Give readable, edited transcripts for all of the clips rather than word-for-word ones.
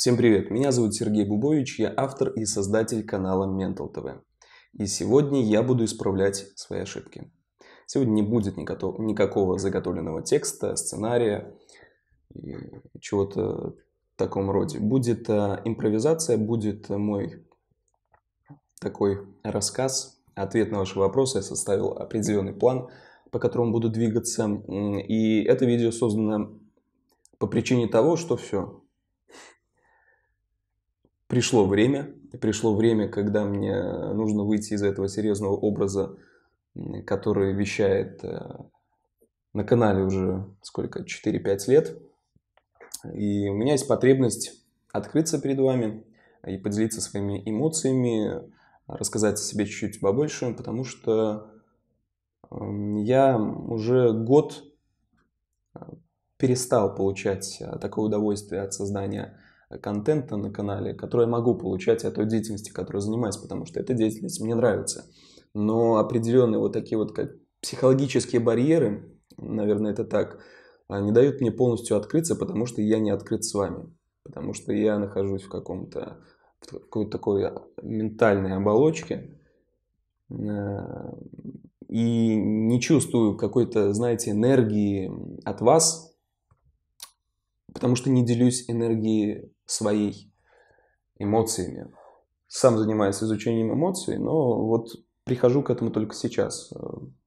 Всем привет, меня зовут Сергей Бубович, я автор и создатель канала Mental TV. И сегодня я буду исправлять свои ошибки. Сегодня не будет никакого заготовленного текста, сценария, чего-то в таком роде. Будет импровизация, будет мой такой рассказ, ответ на ваши вопросы. Я составил определенный план, по которому буду двигаться. И это видео создано по причине того, что все. Пришло время, когда мне нужно выйти из этого серьезного образа, который вещает на канале уже сколько, 4-5 лет. И у меня есть потребность открыться перед вами и поделиться своими эмоциями, рассказать о себе чуть-чуть побольше, потому что я уже год перестал получать такое удовольствие от создания контента на канале, который я могу получать от той деятельности, которой занимаюсь, потому что эта деятельность мне нравится. Но определенные вот такие вот как психологические барьеры, наверное, это так, не дают мне полностью открыться, потому что я не открыт с вами, потому что я нахожусь в какой-то такой ментальной оболочке и не чувствую какой-то, знаете, энергии от вас, потому что не делюсь энергией своей, эмоциями. Сам занимаюсь изучением эмоций, но вот прихожу к этому только сейчас.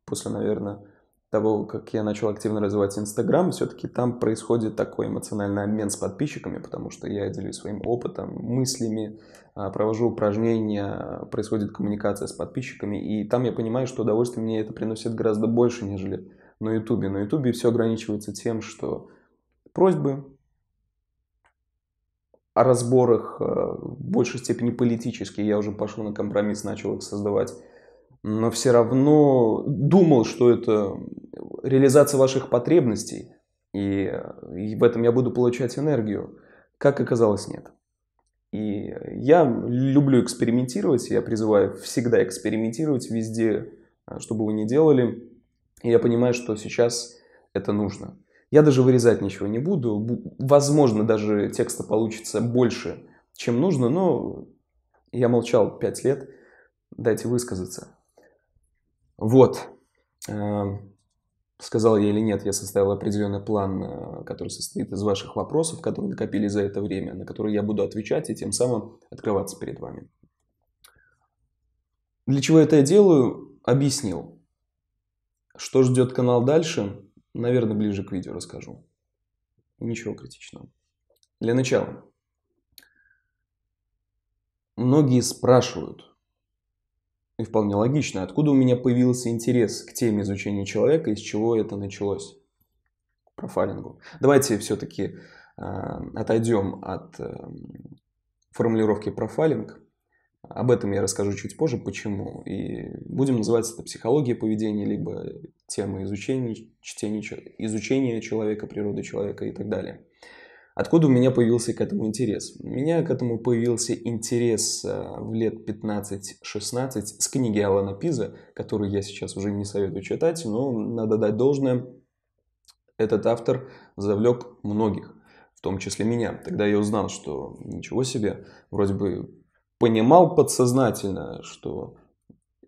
После, наверное, того, как я начал активно развивать Инстаграм, все-таки там происходит такой эмоциональный обмен с подписчиками, потому что я делюсь своим опытом, мыслями, провожу упражнения, происходит коммуникация с подписчиками, и там я понимаю, что удовольствие мне это приносит гораздо больше, нежели на Ютубе. На Ютубе все ограничивается тем, что просьбы о разборах, в большей степени политические, я уже пошел на компромисс, начал их создавать, но все равно думал, что это реализация ваших потребностей, и в этом я буду получать энергию. Как оказалось, нет. И я люблю экспериментировать, я призываю всегда экспериментировать везде, что бы вы ни делали, и я понимаю, что сейчас это нужно. Я даже вырезать ничего не буду. Возможно, даже текста получится больше, чем нужно, но я молчал 5 лет. Дайте высказаться. Вот. Сказал я или нет, я составил определенный план, который состоит из ваших вопросов, которые накопили за это время, на которые я буду отвечать и тем самым открываться перед вами. Для чего это я делаю, объяснил. Что ждет канал дальше? Наверное, ближе к видео расскажу. Ничего критичного. Для начала. Многие спрашивают, и вполне логично, откуда у меня появился интерес к теме изучения человека и с чего это началось. Профайлингу. Давайте все-таки отойдем от формулировки профайлинг. Об этом я расскажу чуть позже, почему. И будем называть это психологией поведения, либо тема изучения человека, природы человека и так далее. Откуда у меня появился к этому интерес? У меня к этому появился интерес в лет 15-16 с книги Алана Пиза, которую я сейчас уже не советую читать, но надо дать должное. Этот автор завлек многих, в том числе меня. Тогда я узнал, что ничего себе, вроде бы понимал подсознательно, что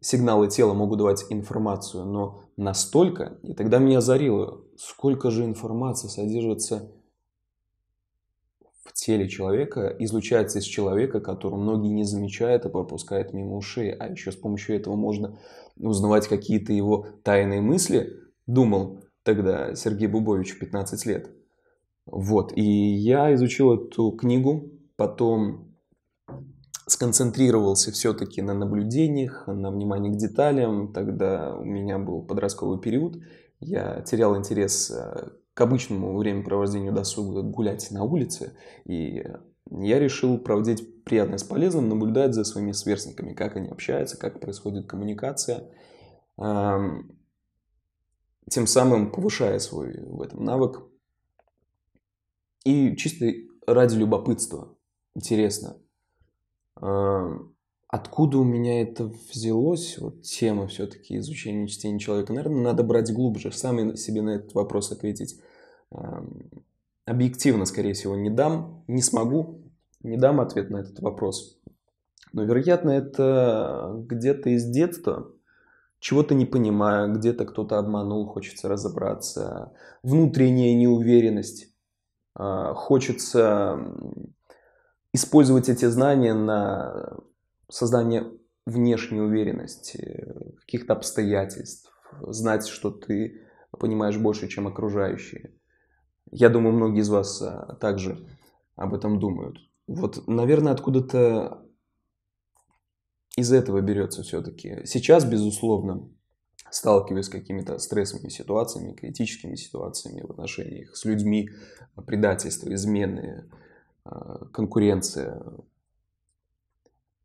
сигналы тела могут давать информацию, но настолько, и тогда меня озарило, сколько же информации содержится в теле человека, излучается из человека, который многие не замечают и пропускают мимо ушей, а еще с помощью этого можно узнавать какие-то его тайные мысли, думал тогда Сергей Бубович в 15 лет. Вот, и я изучил эту книгу, потом сконцентрировался все-таки на наблюдениях, на внимании к деталям. Тогда у меня был подростковый период. Я терял интерес к обычному времяпровождению досуга, гулять на улице. И я решил проводить приятное с полезным, наблюдать за своими сверстниками, как они общаются, как происходит коммуникация. Тем самым повышая свой в этом навык. И чисто ради любопытства. Интересно. Откуда у меня это взялось, вот тема все-таки изучения чтения человека, наверное, надо брать глубже, сам себе на этот вопрос ответить объективно, скорее всего, не смогу, не дам ответ на этот вопрос. Но, вероятно, это где-то из детства, чего-то не понимаю, где-то кто-то обманул, хочется разобраться. Внутренняя неуверенность. Хочется использовать эти знания на создание внешней уверенности, каких-то обстоятельств, знать, что ты понимаешь больше, чем окружающие. Я думаю, многие из вас также об этом думают. Вот, наверное, откуда-то из этого берется все-таки. Сейчас, безусловно, сталкиваюсь с какими-то стрессовыми ситуациями, критическими ситуациями в отношениях с людьми, предательство, измены, конкуренция.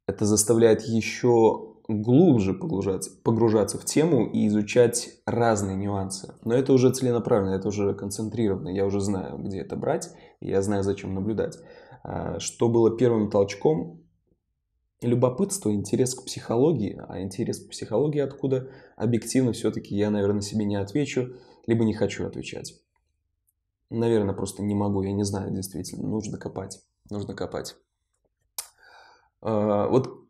Это заставляет еще глубже погружаться в тему и изучать разные нюансы. Но это уже целенаправленно, это уже концентрированно. Я уже знаю, где это брать, и я знаю, зачем наблюдать. Что было первым толчком? Любопытство, интерес к психологии. А интерес к психологии откуда? Объективно все-таки я, наверное, себе не отвечу, либо не хочу отвечать. Наверное, просто не могу, я не знаю, действительно. Нужно копать, нужно копать. Вот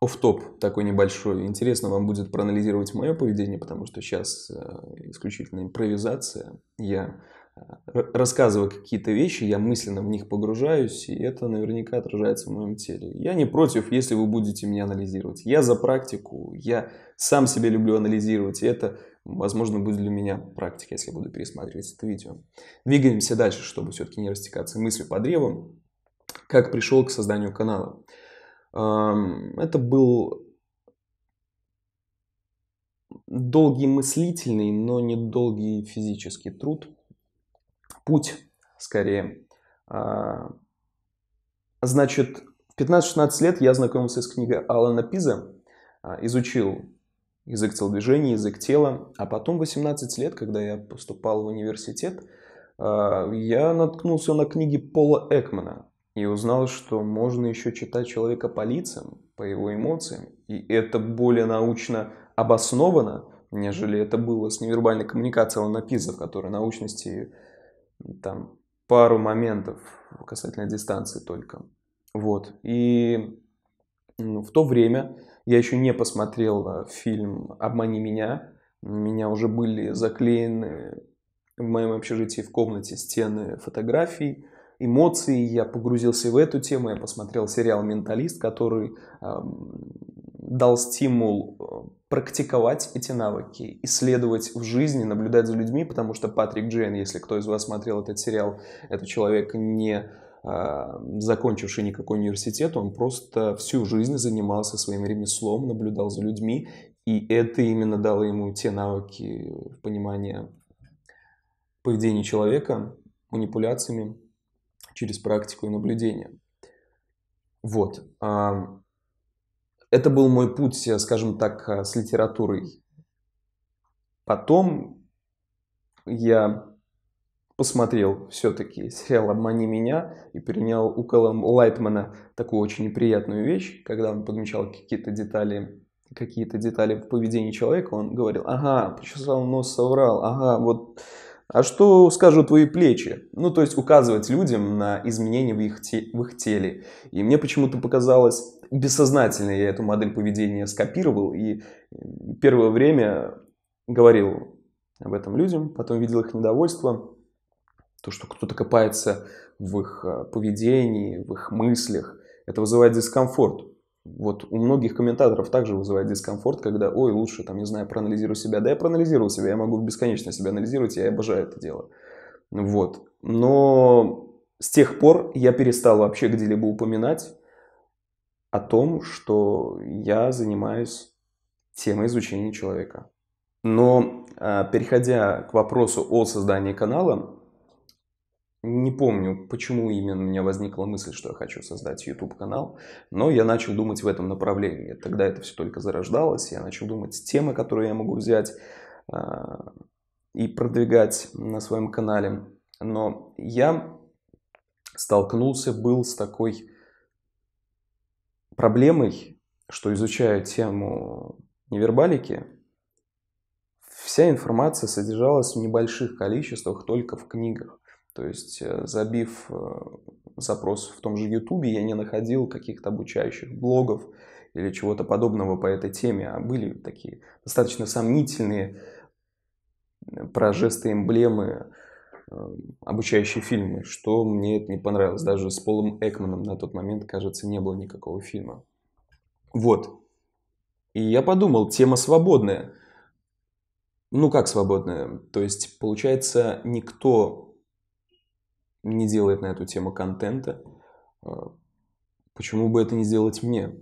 офф-топ такой небольшой. Интересно вам будет проанализировать мое поведение, потому что сейчас исключительно импровизация. Я рассказываю какие-то вещи, я мысленно в них погружаюсь, и это наверняка отражается в моем теле. Я не против, если вы будете меня анализировать. Я за практику, я сам себе люблю анализировать, и это, возможно, будет для меня практика, если я буду пересматривать это видео. Двигаемся дальше, чтобы все-таки не растекаться мыслью по древу. Как пришел к созданию канала? Это был долгий мыслительный, но недолгий физический труд. Путь, скорее. Значит, в 15-16 лет я знакомился с книгой Алана Пиза, изучил язык телодвижений, язык тела, а потом в 18 лет, когда я поступал в университет, я наткнулся на книги Пола Экмана. И узнал, что можно еще читать человека по лицам, по его эмоциям. И это более научно обосновано, нежели это было с невербальной коммуникацией Алана Пиза, в которой научности там пару моментов касательно дистанции только. Вот. И в то время я еще не посмотрел фильм «Обмани меня». У меня уже были заклеены в моем общежитии в комнате стены фотографий, эмоций, я погрузился в эту тему, я посмотрел сериал «Менталист», который дал стимул практиковать эти навыки, исследовать в жизни, наблюдать за людьми, потому что Патрик Джейн, если кто из вас смотрел этот сериал, это человек, не закончивший никакой университет, он просто всю жизнь занимался своим ремеслом, наблюдал за людьми, и это именно дало ему те навыки понимания поведения человека, манипуляциями, через практику и наблюдение. Вот. Это был мой путь, скажем так, с литературой. Потом я посмотрел все-таки сериал «Обмани меня» и перенял у Лайтмана такую очень неприятную вещь, когда он подмечал какие-то детали в поведении человека, он говорил: «Ага, почесал нос, соврал, ага, вот... А что скажут твои плечи?» Ну, то есть указывать людям на изменения в их теле. И мне почему-то показалось, бессознательно я эту модель поведения скопировал. И первое время говорил об этом людям, потом видел их недовольство. То, что кто-то копается в их поведении, в их мыслях, это вызывает дискомфорт. Вот у многих комментаторов также вызывает дискомфорт, когда, ой, лучше, там, не знаю, проанализирую себя. Да я проанализировал себя, я могу бесконечно себя анализировать, я обожаю это дело. Вот. Но с тех пор я перестал вообще где-либо упоминать о том, что я занимаюсь темой изучения человека. Но, переходя к вопросу о создании канала, не помню, почему именно у меня возникла мысль, что я хочу создать YouTube-канал, но я начал думать в этом направлении. Тогда это все только зарождалось, я начал думать темы, которые я могу взять и продвигать на своем канале. Но я столкнулся был с такой проблемой, что, изучая тему невербалики, вся информация содержалась в небольших количествах только в книгах. То есть, забив запрос в том же YouTube, я не находил каких-то обучающих блогов или чего-то подобного по этой теме, а были такие достаточно сомнительные про жесты, эмблемы, обучающие фильмы, что мне это не понравилось. Даже с Полом Экманом на тот момент, кажется, не было никакого фильма. Вот. И я подумал, тема свободная. Ну как свободная? То есть, получается, никто не делает на эту тему контента. Почему бы это не сделать мне?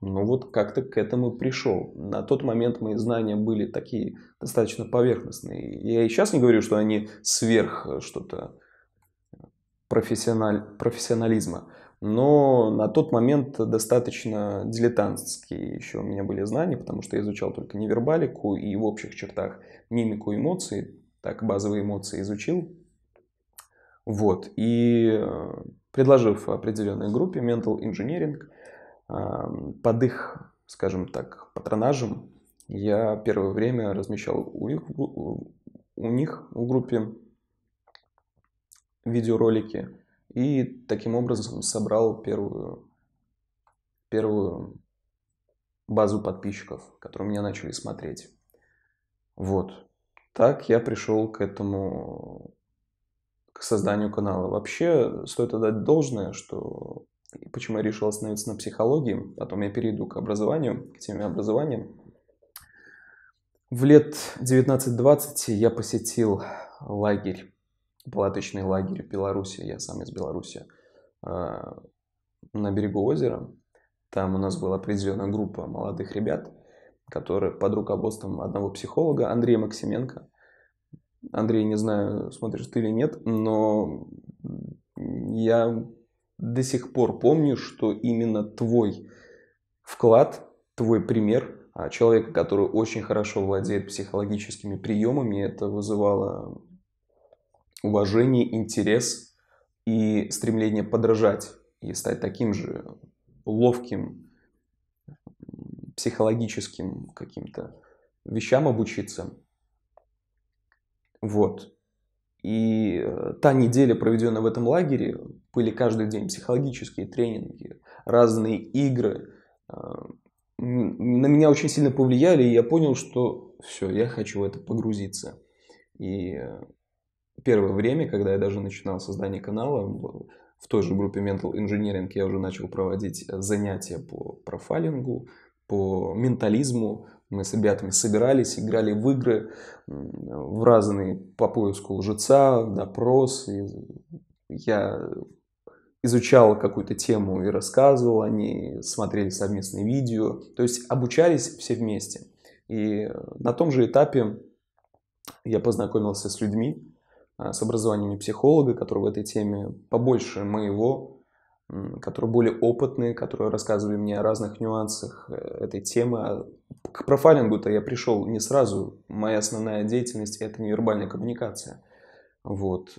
Ну вот как-то к этому пришел. На тот момент мои знания были такие достаточно поверхностные. Я и сейчас не говорю, что они сверх что-то профессионализма. Но на тот момент достаточно дилетантские еще у меня были знания, потому что я изучал только невербалику и в общих чертах мимику эмоций, так базовые эмоции изучил. Вот. И предложив определенной группе Mental Engineering, под их, скажем так, патронажем, я первое время размещал у них в группе видеоролики и таким образом собрал первую базу подписчиков, которые меня начали смотреть. Вот. Так я пришел к созданию канала. Вообще, стоит отдать должное, что... Почему я решил остановиться на психологии, потом я перейду к образованию, к теме образования. В лет 19-20 я посетил лагерь, палаточный лагерь в Беларуси, я сам из Беларуси, на берегу озера. Там у нас была определенная группа молодых ребят, которые под руководством одного психолога, Андрея Максименко. Андрей, не знаю, смотришь ты или нет, но я... До сих пор помню, что именно твой вклад, твой пример человека, который очень хорошо владеет психологическими приемами, это вызывало уважение, интерес и стремление подражать и стать таким же ловким, психологическим каким-то вещам обучиться. Вот. И та неделя, проведенная в этом лагере, были каждый день психологические тренинги, разные игры. На меня очень сильно повлияли, и я понял, что все, я хочу в это погрузиться. И первое время, когда я даже начинал создание канала, в той же группе Mental Engineering я уже начал проводить занятия по профайлингу, по ментализму. Мы с ребятами собирались, играли в игры, в разные по поиску лжеца, допрос. Я изучал какую-то тему и рассказывал, они смотрели совместные видео. То есть обучались все вместе. И на том же этапе я познакомился с людьми, с образованием психолога, который в этой теме побольше моего, которые более опытные, которые рассказывали мне о разных нюансах этой темы. К профайлингу-то я пришел не сразу. Моя основная деятельность – это невербальная коммуникация. Вот.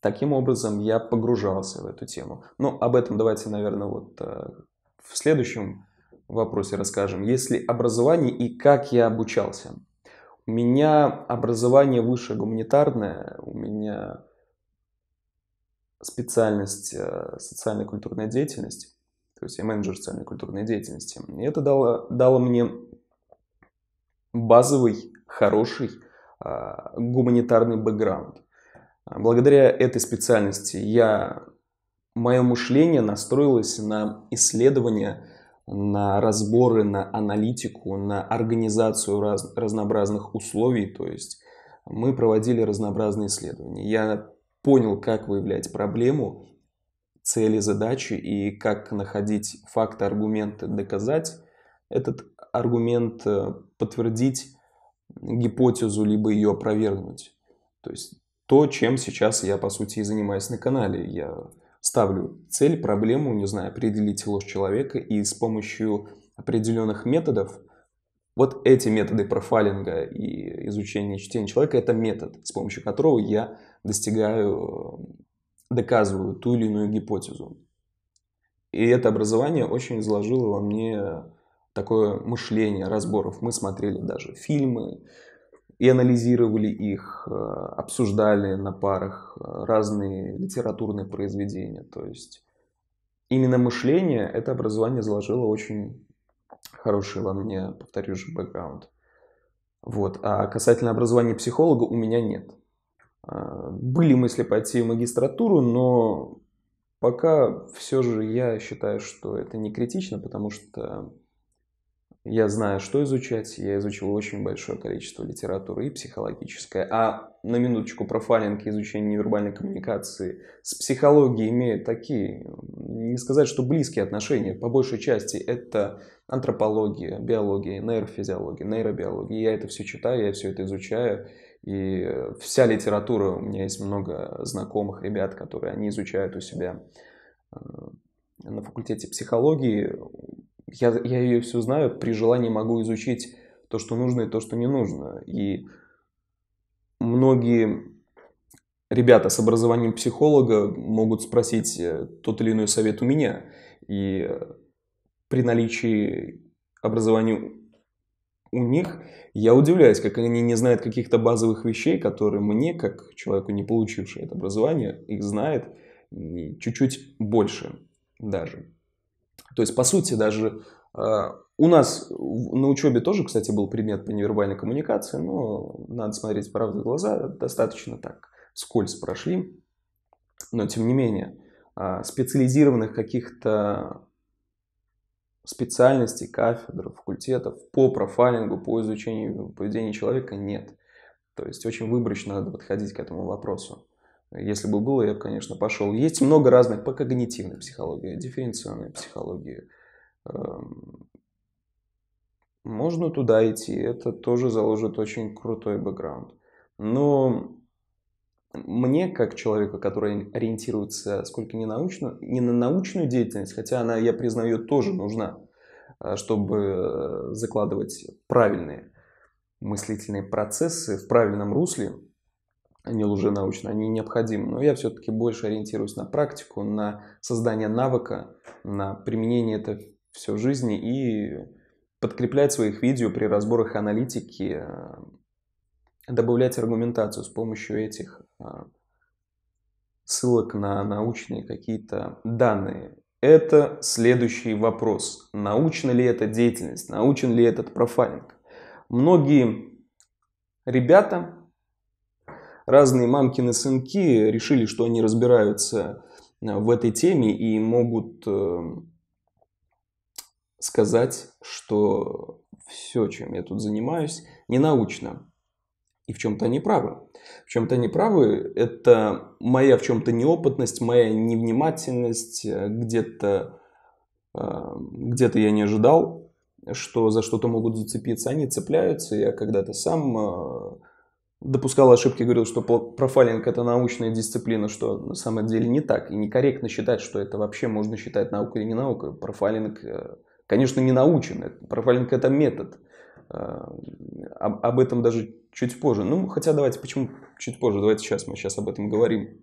Таким образом, я погружался в эту тему. Но об этом давайте, наверное, вот в следующем вопросе расскажем. Есть ли образование и как я обучался? У меня образование высшее гуманитарное, у меня... специальность социально-культурная деятельность, то есть я менеджер социально-культурной деятельности. И это дало мне базовый, хороший гуманитарный бэкграунд. Благодаря этой специальности мое мышление настроилось на исследования, на разборы, на аналитику, на организацию разнообразных условий. То есть мы проводили разнообразные исследования. Я понял, как выявлять проблему, цели, задачи и как находить факты, аргументы, доказать этот аргумент, подтвердить гипотезу, либо ее опровергнуть. То есть то, чем сейчас я, по сути, и занимаюсь на канале. Я ставлю цель, проблему, не знаю, определить ложь человека и с помощью определенных методов. Вот эти методы профайлинга и изучения чтения человека – это метод, с помощью которого я доказываю ту или иную гипотезу. И это образование очень изложило во мне такое мышление разборов. Мы смотрели даже фильмы, и анализировали их, обсуждали на парах разные литературные произведения. То есть именно мышление, это образование заложило очень хороший во мне, повторюсь, бэкграунд. Вот. А касательно образования психолога у меня нет. Были мысли пойти в магистратуру, но пока все же я считаю, что это не критично, потому что я знаю, что изучать. Я изучил очень большое количество литературы и психологическое. А на минуточку профайлинг и изучение невербальной коммуникации с психологией имеют такие, не сказать, что близкие отношения. По большей части это антропология, биология, нейрофизиология, нейробиология. Я это все читаю, я все это изучаю. И вся литература, у меня есть много знакомых ребят, которые они изучают у себя на факультете психологии. Я ее все знаю, при желании могу изучить то, что нужно, и то, что не нужно. И многие ребята с образованием психолога могут спросить тот или иной совет у меня. И при наличии образования у них я удивляюсь, как они не знают каких-то базовых вещей, которые мне, как человеку, не получившему это образование, их знает чуть-чуть больше даже. То есть, по сути, даже у нас на учебе тоже, кстати, был предмет по невербальной коммуникации, но надо смотреть правду в глаза, достаточно так вскользь прошли. Но, тем не менее, специализированных каких-то специальностей, кафедр, факультетов по профайлингу, по изучению поведения человека нет. То есть очень выборочно надо подходить к этому вопросу. Если бы было, я бы, конечно, пошел. Есть много разных по когнитивной психологии, дифференциальной психологии. Можно туда идти, это тоже заложит очень крутой бэкграунд. Но мне, как человеку, который ориентируется сколько не на научную деятельность, хотя она, я признаю, тоже нужна, чтобы закладывать правильные мыслительные процессы в правильном русле, они лженаучны, они необходимы. Но я все-таки больше ориентируюсь на практику, на создание навыка, на применение это все в жизни и подкреплять своих видео при разборах аналитики, добавлять аргументацию с помощью этих ссылок на научные какие-то данные. Это следующий вопрос. Научна ли эта деятельность? Научен ли этот профайлинг? Многие ребята, разные мамкины сынки, решили, что они разбираются в этой теме и могут сказать, что все, чем я тут занимаюсь, не научно. И в чем-то они правы. В чем-то они правы. Это моя в чем-то неопытность, моя невнимательность. Где-то я не ожидал, что за что-то могут зацепиться. Они цепляются. Я когда-то сам допускал ошибки, говорил, что профайлинг – это научная дисциплина, что на самом деле не так. И некорректно считать, что это вообще можно считать наукой или не наукой. Профайлинг, конечно, не научен. Профайлинг – это метод. Об этом даже чуть позже. Ну, хотя давайте, почему чуть позже? Давайте сейчас, мы сейчас об этом говорим.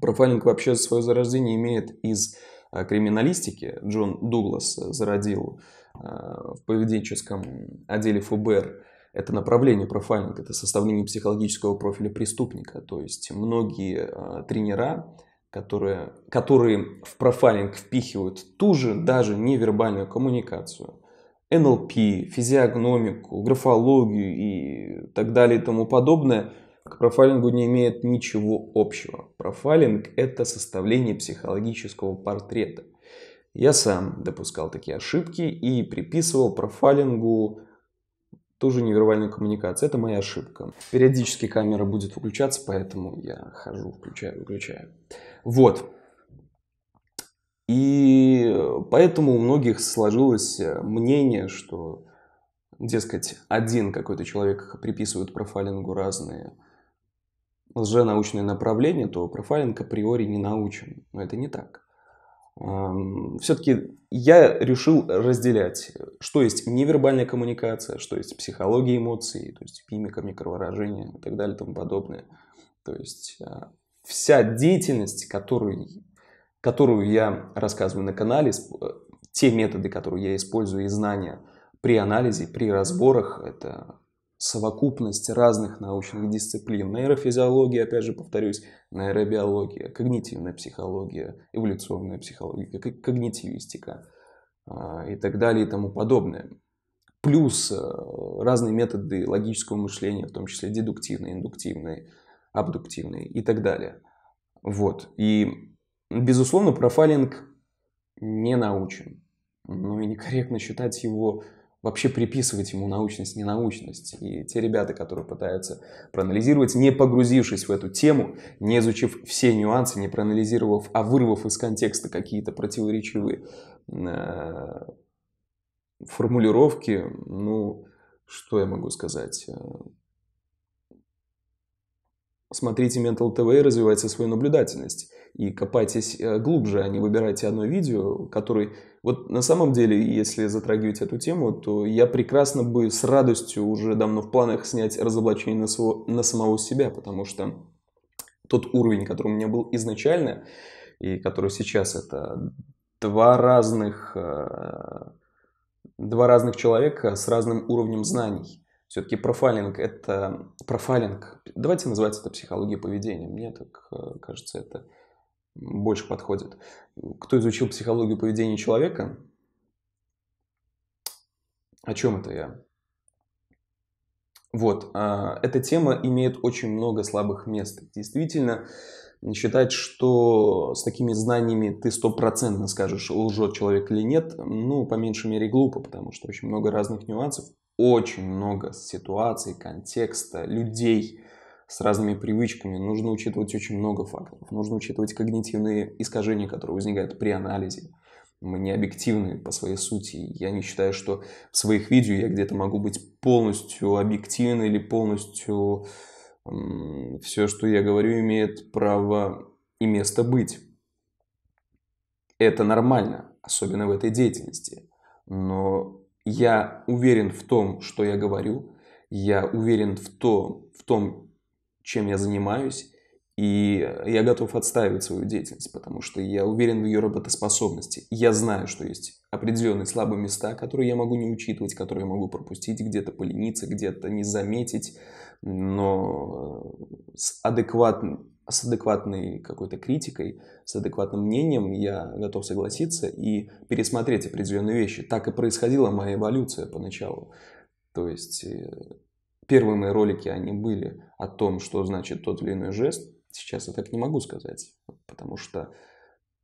Профайлинг вообще свое зарождение имеет из криминалистики. Джон Дуглас зародил в поведенческом отделе ФБР. Это направление профайлинга, это составление психологического профиля преступника. То есть многие тренера, которые в профайлинг впихивают ту же, даже невербальную коммуникацию, НЛП, физиогномику, графологию и так далее и тому подобное, к профайлингу не имеет ничего общего. Профайлинг – это составление психологического портрета. Я сам допускал такие ошибки и приписывал профайлингу тоже невербальная коммуникация. Это моя ошибка. Периодически камера будет выключаться, поэтому я хожу, включаю. Вот. И поэтому у многих сложилось мнение, что, дескать, один какой-то человек приписывает профайлингу разные лженаучные направления, то профайлинг априори не научен. Но это не так. Все-таки я решил разделять, что есть невербальная коммуникация, что есть психология эмоций, то есть мимика, микровыражения и так далее и тому подобное. То есть вся деятельность, которую я рассказываю на канале, те методы, которые я использую и знания при анализе, при разборах, это совокупность разных научных дисциплин. Нейрофизиология, опять же повторюсь, нейробиология, когнитивная психология, эволюционная психология, когнитивистика и так далее и тому подобное. Плюс разные методы логического мышления, в том числе дедуктивные, индуктивные, абдуктивные и так далее. Вот. И, безусловно, профайлинг не научен. Ну и некорректно считать его, вообще приписывать ему научность, ненаучность. И те ребята, которые пытаются проанализировать, не погрузившись в эту тему, не изучив все нюансы, не проанализировав, а вырвав из контекста какие-то противоречивые формулировки, ну, что я могу сказать? Смотрите Mental TV и развивайте свою наблюдательность. И копайтесь глубже, а не выбирайте одно видео, которое... Вот на самом деле, если затрагивать эту тему, то я прекрасно бы с радостью уже давно в планах снять разоблачение на самого себя, потому что тот уровень, который у меня был изначально, и который сейчас, это два разных человека с разным уровнем знаний. Все-таки профайлинг — это... Профайлинг... Давайте называть это психологией поведения. Мне так кажется, это больше подходит. Кто изучил психологию поведения человека? О чем это я? Вот. Эта тема имеет очень много слабых мест. Действительно, считать, что с такими знаниями ты стопроцентно скажешь, лжет человек или нет, ну, по меньшей мере, глупо, потому что очень много разных нюансов. Очень много ситуаций, контекста, людей с разными привычками. Нужно учитывать очень много факторов. Нужно учитывать когнитивные искажения, которые возникают при анализе. Мы не объективны по своей сути. Я не считаю, что в своих видео я где-то могу быть полностью объективен или полностью... Все, что я говорю, имеет право и место быть. Это нормально, особенно в этой деятельности. Но... Я уверен в том, что я говорю, я уверен в том, чем я занимаюсь, и я готов отстаивать свою деятельность, потому что я уверен в ее работоспособности. Я знаю, что есть определенные слабые места, которые я могу не учитывать, которые я могу пропустить, где-то полениться, где-то не заметить, но с адекватной какой-то критикой, с адекватным мнением я готов согласиться и пересмотреть определенные вещи. Так и происходила моя эволюция поначалу. То есть первые мои ролики, они были о том, что значит тот или иной жест. Сейчас я так не могу сказать, потому что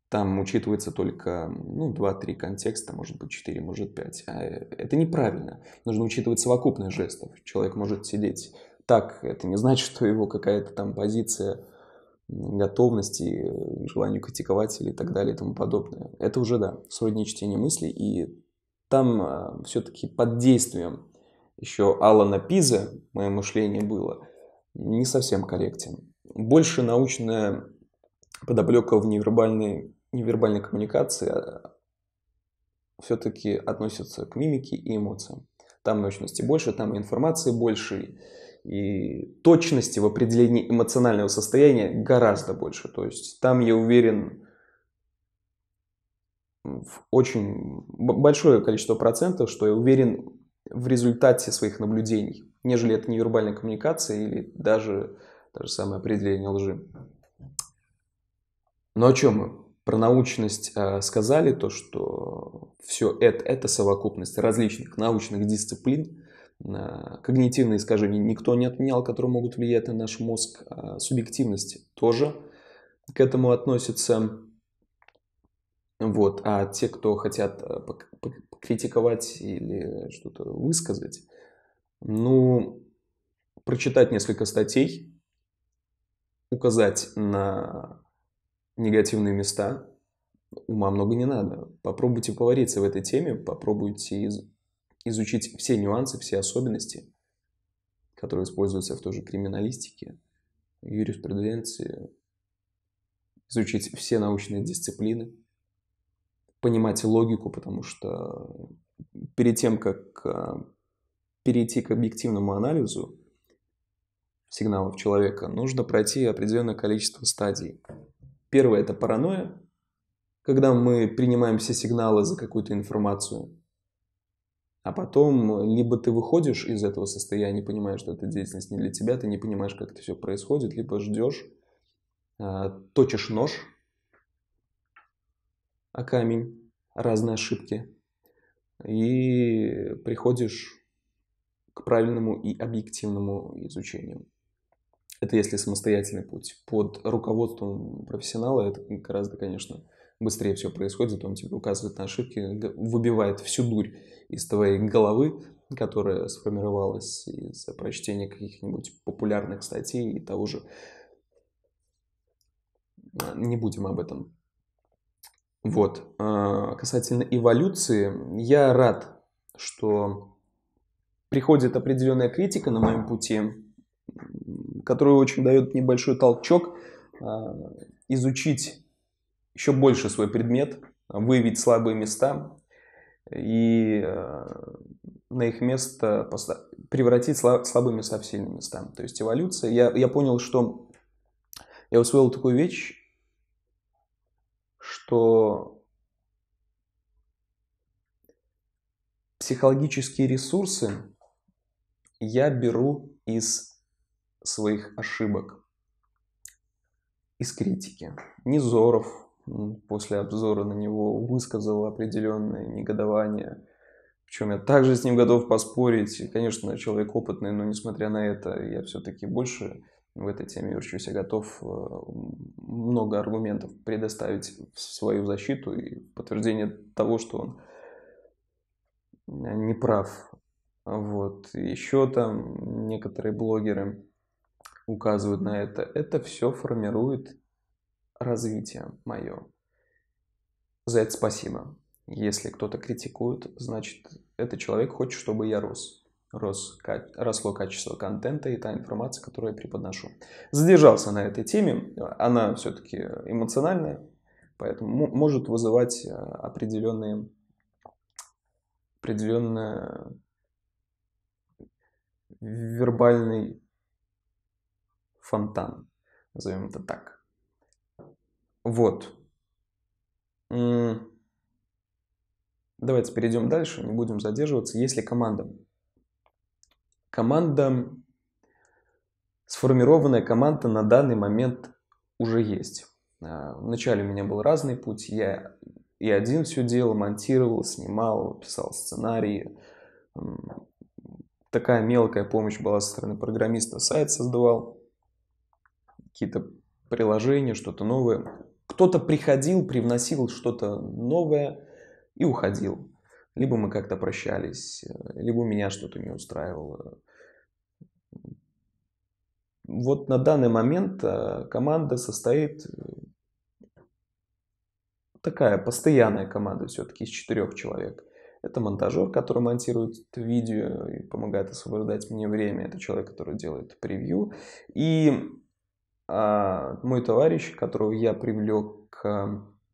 там учитывается только, ну, 2-3 контекста, может быть 4, может 5. А это неправильно. Нужно учитывать совокупность жестов. Человек может сидеть так, это не значит, что его какая-то там позиция... готовности, желанию критиковать или так далее и тому подобное. Это уже, да, сродни чтению мыслей. И там все-таки под действием еще Алана Пиза мое мышление было не совсем корректен. Больше научная подоплека в невербальной коммуникации все-таки относится к мимике и эмоциям. Там научности больше, там информации больше, и точности в определении эмоционального состояния гораздо больше. То есть там, я уверен, в очень большое количество процентов, что я уверен в результате своих наблюдений, нежели это невербальная коммуникация или даже то же самое определение лжи. Но о чем мы? Про научность сказали, то, что все это совокупность различных научных дисциплин. Когнитивные искажения никто не отменял, которые могут влиять на наш мозг. Субъективность тоже к этому относится. Вот. А те, кто хотят критиковать или что-то высказать, ну, прочитать несколько статей, указать на негативные места, ума много не надо. Попробуйте повариться в этой теме, попробуйте изучить все нюансы, все особенности, которые используются в той же криминалистике, юриспруденции, изучить все научные дисциплины, понимать логику, потому что перед тем, как перейти к объективному анализу сигналов человека, нужно пройти определенное количество стадий. Первое – это паранойя, когда мы принимаем все сигналы за какую-то информацию. А потом либо ты выходишь из этого состояния, понимаешь, что эта деятельность не для тебя, ты не понимаешь, как это все происходит, либо ждешь, точишь нож о камень, разные ошибки, и приходишь к правильному и объективному изучению. Это если самостоятельный путь. Под руководством профессионала это гораздо, конечно, быстрее все происходит. Он тебе указывает на ошибки, выбивает всю дурь из твоей головы, которая сформировалась из-за прочтения каких-нибудь популярных статей и того же. Не будем об этом. Вот. Касательно эволюции, я рад, что приходит определенная критика на моем пути, которая очень дает небольшой толчок изучить еще больше свой предмет, выявить слабые места и на их место превратить слабые места в сильные места. То есть эволюция. Я понял, что я усвоил такую вещь, что психологические ресурсы я беру из своих ошибок, из критики. Низоров после обзора на него высказал определенное негодование, причем я также с ним готов поспорить. И, конечно, человек опытный, но несмотря на это, я все-таки больше в этой теме верчусь, я готов много аргументов предоставить в свою защиту и подтверждение того, что он не прав. Вот. Еще там некоторые блогеры указывают на это. Это все формирует развитие мое. За это спасибо. Если кто-то критикует, значит, этот человек хочет, чтобы я росло качество контента и та информация, которую я преподношу. Задержался на этой теме. Она все-таки эмоциональная, поэтому может вызывать определенный вербальный фонтан, назовем это так. Вот. Давайте перейдем дальше, не будем задерживаться. Если команда, сформированная команда на данный момент уже есть. Вначале у меня был разный путь, я и один все делал, монтировал, снимал, писал сценарии. Такая мелкая помощь была со стороны программиста, сайт создавал, какие-то приложения, что-то новое. Кто-то приходил, привносил что-то новое и уходил. Либо мы как-то прощались, либо меня что-то не устраивало. Вот на данный момент команда состоит... Такая постоянная команда все-таки из 4 человек. Это монтажер, который монтирует видео и помогает освобождать мне время. Это человек, который делает превью. И мой товарищ, которого я привлек,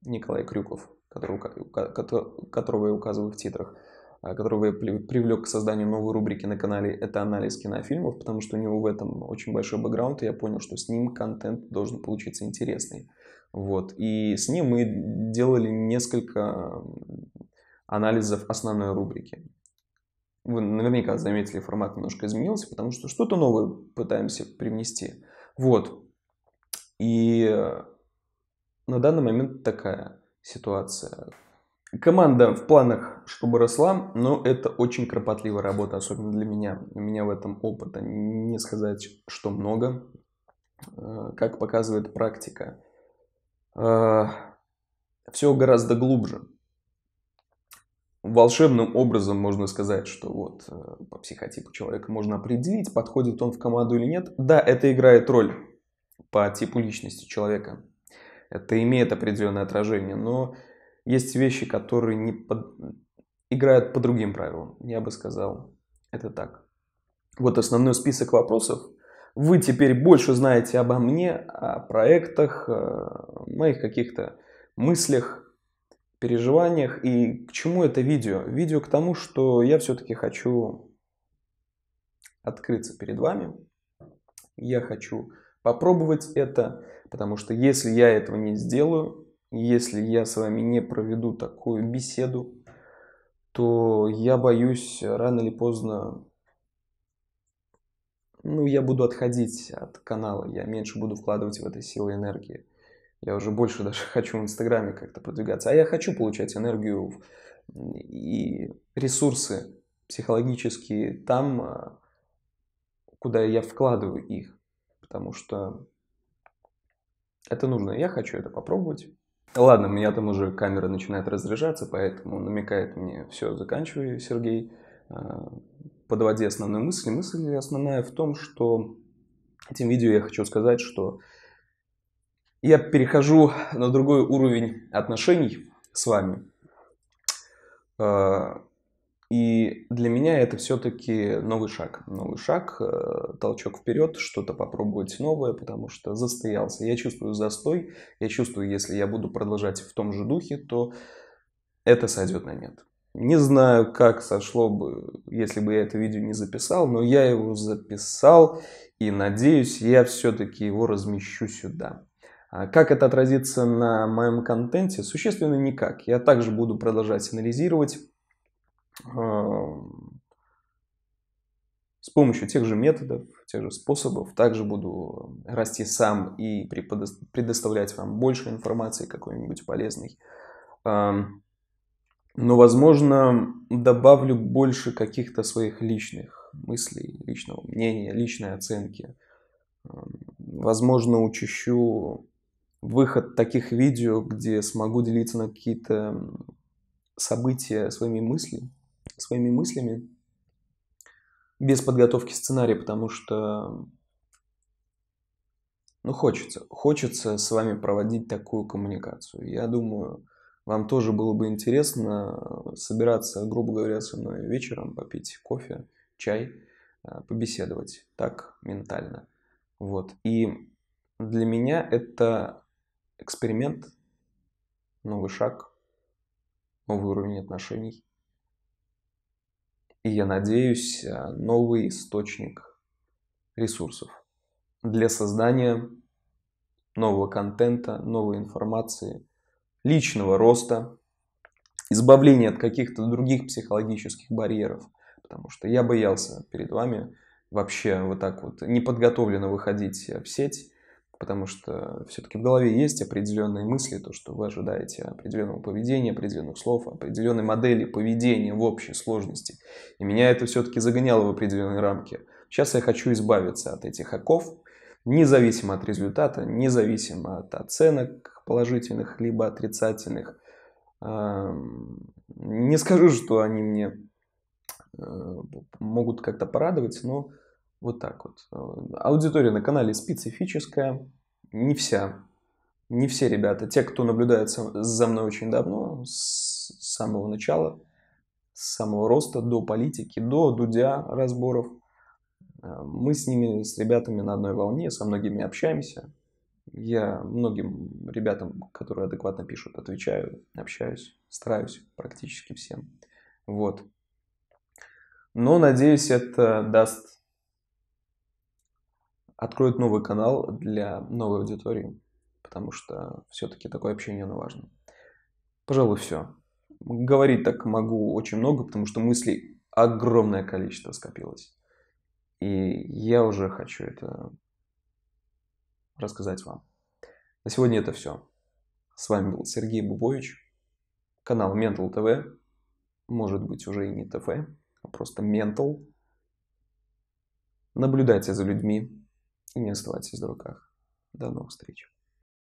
Николай Крюков, которого я указываю в титрах, которого я привлек к созданию новой рубрики на канале, это анализ кинофильмов, потому что у него в этом очень большой бэкграунд, и я понял, что с ним контент должен получиться интересный. Вот. И с ним мы делали несколько анализов основной рубрики. Вы наверняка заметили, формат немножко изменился, потому что что-то новое пытаемся привнести. Вот. И на данный момент такая ситуация. Команда в планах, чтобы росла, но это очень кропотливая работа, особенно для меня. У меня в этом опыта не сказать, что много, как показывает практика. Все гораздо глубже. Волшебным образом можно сказать, что вот по психотипу человека можно определить, подходит он в команду или нет. Да, это играет роль по типу личности человека. Это имеет определенное отражение, но есть вещи, которые не играют по другим правилам. Я бы сказал, это так. Вот основной список вопросов. Вы теперь больше знаете обо мне, о проектах, о моих каких-то мыслях, переживаниях. И к чему это видео? Видео к тому, что я все-таки хочу открыться перед вами. Я хочу попробовать это, потому что если я этого не сделаю, если я с вами не проведу такую беседу, то я боюсь, рано или поздно, ну, я буду отходить от канала, я меньше буду вкладывать в это силы и энергии. Я уже больше даже хочу в Инстаграме как-то продвигаться. А я хочу получать энергию и ресурсы психологические там, куда я вкладываю их. Потому что это нужно. Я хочу это попробовать. Ладно, у меня там уже камера начинает разряжаться, поэтому намекает мне: все, заканчиваю, Сергей. Подводи основную мысль. Мысль основная в том, что этим видео я хочу сказать, что я перехожу на другой уровень отношений с вами. И для меня это все-таки новый шаг. Новый шаг, толчок вперед, что-то попробовать новое, потому что застоялся. Я чувствую застой, я чувствую, если я буду продолжать в том же духе, то это сойдет на нет. Не знаю, как сошло бы, если бы я это видео не записал, но я его записал, и надеюсь, я все-таки его размещу сюда. Как это отразится на моем контенте? Существенно никак. Я также буду продолжать анализировать с помощью тех же методов, тех же способов. Также буду расти сам и предоставлять вам больше информации какой-нибудь полезной. Но, возможно, добавлю больше каких-то своих личных мыслей, личного мнения, личной оценки. Возможно, учащу выход таких видео, где смогу делиться на какие-то события своими мыслями без подготовки сценария, потому что, ну, хочется с вами проводить такую коммуникацию. Я думаю, вам тоже было бы интересно собираться, грубо говоря, со мной вечером, попить кофе, чай, побеседовать так ментально. Вот. И для меня это эксперимент, новый шаг, новый уровень отношений. И я надеюсь, новый источник ресурсов для создания нового контента, новой информации, личного роста, избавления от каких-то других психологических барьеров. Потому что я боялся перед вами вообще вот так вот неподготовленно выходить в сеть, потому что все-таки в голове есть определенные мысли, то, что вы ожидаете определенного поведения, определенных слов, определенной модели поведения в общей сложности. И меня это все-таки загоняло в определенные рамки. Сейчас я хочу избавиться от этих оков, независимо от результата, независимо от оценок положительных либо отрицательных. Не скажу, что они мне могут как-то порадовать, но вот так вот. Аудитория на канале специфическая, не вся, не все ребята. Те, кто наблюдает за мной очень давно, с самого начала, с самого роста, до политики, до Дудя разборов, мы с ними, с ребятами на одной волне, со многими общаемся. Я многим ребятам, которые адекватно пишут, отвечаю, общаюсь, стараюсь практически всем. Вот. Но, надеюсь, это откроет новый канал для новой аудитории, потому что все-таки такое общение, оно важно. Пожалуй, все. Говорить так могу очень много, потому что мыслей огромное количество скопилось. И я уже хочу это рассказать вам. На сегодня это все. С вами был Сергей Бубович, канал Mental TV, может быть, уже и не ТВ. Просто Mental. Наблюдайте за людьми и не оставайтесь в дураках. До новых встреч.